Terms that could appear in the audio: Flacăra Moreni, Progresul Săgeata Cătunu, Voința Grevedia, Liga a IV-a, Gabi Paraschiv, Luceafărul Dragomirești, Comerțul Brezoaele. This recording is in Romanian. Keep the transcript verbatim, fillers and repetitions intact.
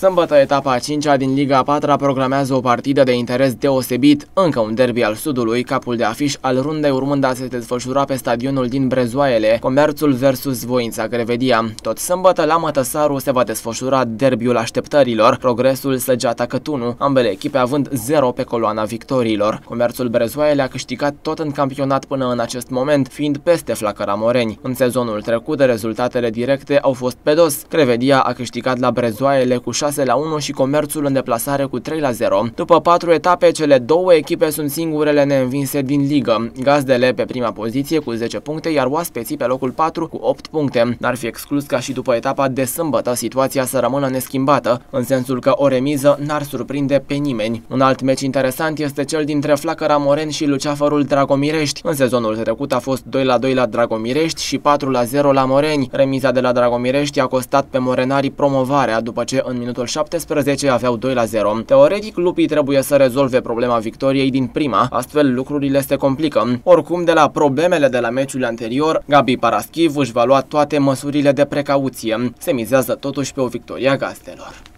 Sâmbătă, etapa a cincea din Liga a patra programează o partidă de interes deosebit, încă un derby al Sudului, capul de afiș al rundei urmând a se desfășura pe stadionul din Brezoaele, Comerțul versus Voința Grevedia. Tot sâmbătă, la Mătăsaru se va desfășura derbiul așteptărilor, Progresul Săgeata Cătunu, ambele echipe având zero pe coloana victoriilor. Comerțul Brezoaele a câștigat tot în campionat până în acest moment, fiind peste Flacăra Moreni. În sezonul trecut, rezultatele directe au fost pe dos. Grevedia a câștigat la Brezoaele cu șase la unu și Comerțul în deplasare cu trei la zero. După patru etape, cele două echipe sunt singurele neînvinse din ligă. Gazdele pe prima poziție cu zece puncte, iar oaspeții pe locul patru cu opt puncte. N-ar fi exclus ca și după etapa de sâmbătă situația să rămână neschimbată, în sensul că o remiză n-ar surprinde pe nimeni. Un alt meci interesant este cel dintre Flacăra Moreni și Luceafărul Dragomirești. În sezonul trecut a fost doi la doi la Dragomirești și patru la zero la Moreni. Remiza de la Dragomirești a costat pe morenarii promovarea, după ce în minutul șaptesprezece aveau doi la zero. Teoretic, lupii trebuie să rezolve problema victoriei din prima, astfel lucrurile se complică. Oricum, de la problemele de la meciul anterior, Gabi Paraschiv își va lua toate măsurile de precauție. Se mizează totuși pe o victorie a gazdelor.